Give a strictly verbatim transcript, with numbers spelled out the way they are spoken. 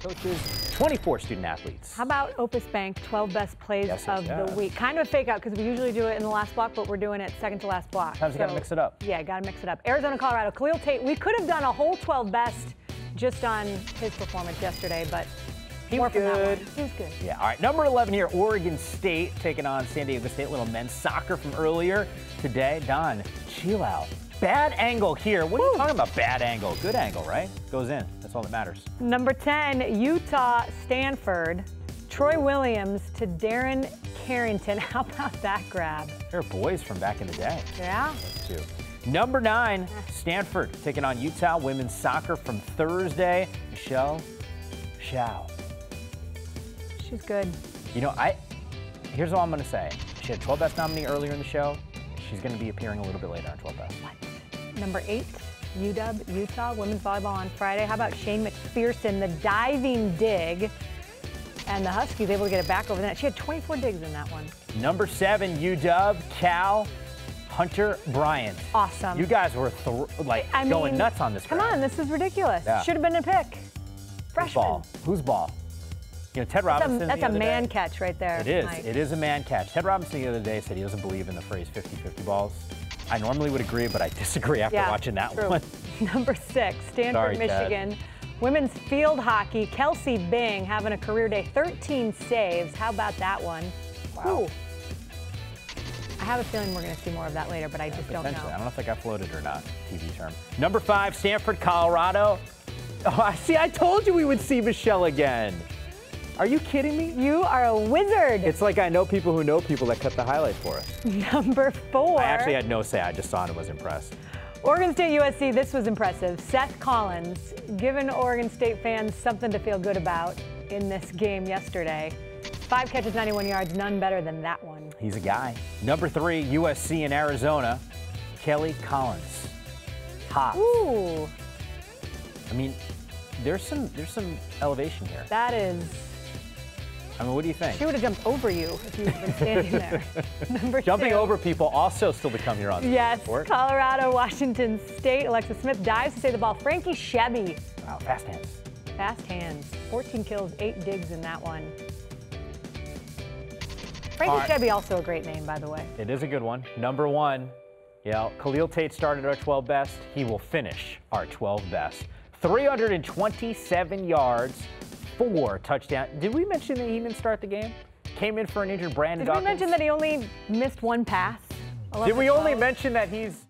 coaches, twenty-four student-athletes. How about Opus Bank, twelve best plays yes, of yes. the week? Kind of a fake-out because we usually do it in the last block, but we're doing it second to last block. Sometimes so, you got to mix it up. Yeah, got to mix it up. Arizona, Colorado, Khalil Tate. We could have done a whole twelve best just on his performance yesterday, but he was good. He was good. Yeah, all right. Number eleven here, Oregon State taking on San Diego State. Little men's soccer from earlier today. Don, chill out. Bad angle here. What are you Woo. talking about? Bad angle. Good angle, right? Goes in. That's all that matters. Number ten, Utah, Stanford. Troy Williams to Darren Carrington. How about that grab? They're boys from back in the day. Yeah. Two. Number nine, Stanford taking on Utah. Women's soccer from Thursday. Michelle Chow. She's good. You know, I. Here's all I'm going to say. She had twelve best nominee earlier in the show. She's going to be appearing a little bit later on twelve best. What? Number eight, U W, Utah, women's volleyball on Friday. How about Shane McPherson, the diving dig, and the Huskies able to get it back over the net. She had twenty-four digs in that one. Number seven, U W, Cal, Hunter Bryant. Awesome. You guys were like I mean, going nuts on this. Come round. on, this is ridiculous. Yeah. Should have been a pick. Freshman. Who's ball? Who's ball? You know, Ted Robinson. That's a, that's a man day, catch right there. It is. Mike. It is a man catch. Ted Robinson the other day said he doesn't believe in the phrase fifty fifty balls. I normally would agree, but I disagree after yeah, watching that true. one. Number six, Stanford, Sorry, Michigan. Ted. Women's field hockey, Kelsey Bing having a career day, thirteen saves. How about that one? Wow. Ooh. I have a feeling we're going to see more of that later, but I yeah, just don't know. I don't know if that got floated or not, T V term. Number five, Stanford, Colorado. Oh, see, I told you we would see Michelle again. Are you kidding me? You are a wizard. It's like I know people who know people that cut the highlight for us. Number four. I actually had no say. I just saw it and was impressed. Oregon State, U S C. This was impressive. Seth Collins giving Oregon State fans something to feel good about in this game yesterday. Five catches, ninety-one yards. None better than that one. He's a guy. Number three, U S C and Arizona. Kelly Collins. Hot. Ooh. I mean, there's some there's some elevation here. That is. I mean, what do you think? She would have jumped over you if you had been standing there. Number Jumping two. over people also still become your on Yes, sport. Colorado, Washington State. Alexa Smith dives to save the ball. Frankie Shabby. Wow, fast hands. Fast hands. fourteen kills, eight digs in that one. Frankie right. Shabby, also a great name, by the way. It is a good one. Number one, you know, Khalil Tate started our twelve best. He will finish our twelve best. three hundred twenty-seven yards. Four touchdowns. Did we mention that he didn't start the game? Came in for an injured Brandon Dawkins. Did we mention that he only missed one pass? Did we only mention that he's